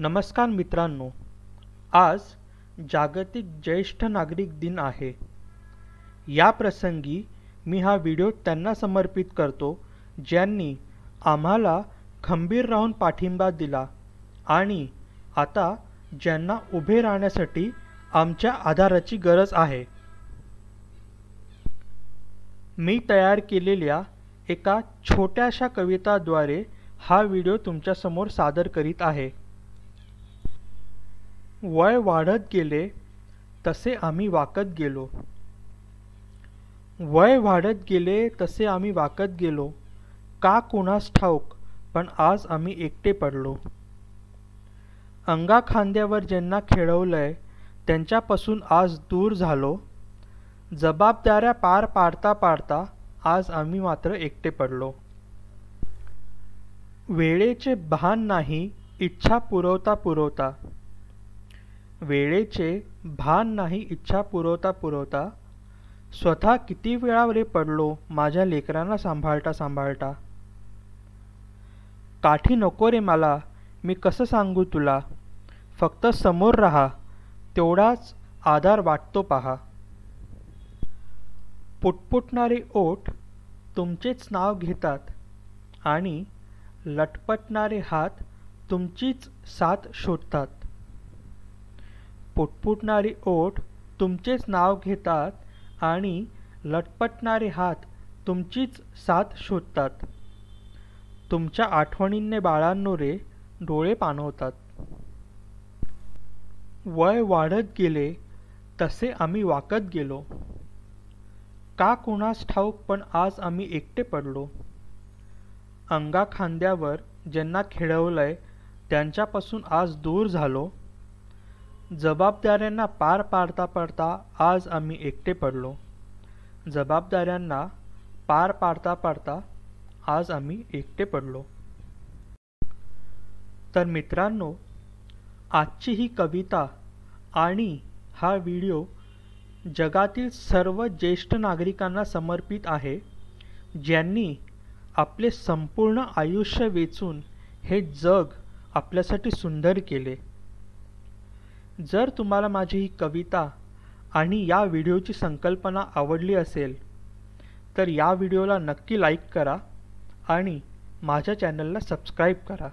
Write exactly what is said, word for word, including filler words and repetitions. नमस्कार मित्रांनो, आज जागतिक ज्येष्ठ नागरिक दिन आहे। या प्रसंगी मी हा व्हिडिओ त्यांना समर्पित करतो ज्यांनी आम्हाला खंबीर राहून पाठिंबा दिला आणि आता ज्यांना उभे राहण्यासाठी आमच्या आधाराची गरज आहे। मी तयार केलेल्या एका छोट्याशा कविताद्वारे हा व्हिडिओ तुमच्यासमोर सादर करीत आहे। वय वाढत गेले तसे आम्ही वाकत गेलो, वय वाढत गेले तसे आम्ही वाकत गेलो, का कोणास ठाऊक पण आज आम्ही एकटे पडलो। अंगा खांद्यावर ज्यांना खेळवलंय त्यांच्यापासून आज दूर झालो, जबाबदाऱ्या पार पाडता पाडता आज आम्ही मात्र एकटे पडलो। वेळेचे भान नाही इच्छा पुरवता पुरवता, वेळेचे भान नाही इच्छा पुरवता पुरवता, स्वतः किती वेळा रे पडलो माझ्या लेकरांना सांभाळता सांभाळता। काठी नको रे मला, मी कसं सांगू तुला, फक्त समोर राहा तेवढाच आधार वाटतो पहा। पुटपुटणारे ओठ तुमचेच नाव घेतात आणि लटपटणारे हात तुमचीच साथ शोधतात। पुटपुटणारी ओठ तुमचेच नाव घेतात आणि लटपटणारे हात तुमचीच साथ शोधतात। तुमच्या आठवणींनी बाळांनो रे डोळे पाणवतात। वय वाढत गेले तसे आम्ही वाकत गेलो, का कोणास ठाऊक पण आज आम्ही एकटे पडलो। अंगा खांद्यावर ज्यांना खेळवलंय त्यांच्यापासून आज दूर झालो, जबाबदाऱ्यांना पार पाडता पाडता आज आम्ही एकटे पडलो, जबाबदाऱ्यांना पार पाडता पाडता आज आम्ही एकटे पडलो। तर मित्रांनो, आजची ही कविता आणि हा व्हिडिओ जगातील सर्व ज्येष्ठ नागरिकांना समर्पित आहे ज्यांनी आपले संपूर्ण आयुष्य वेचून हे जग आपल्यासाठी सुंदर केले। जर तुम्हाला माझी ही कविता आणि या व्हिडिओची संकल्पना आवडली असेल तर या व्हिडिओला नक्की लाईक करा आणि माझ्या चॅनलला सबस्क्राईब करा।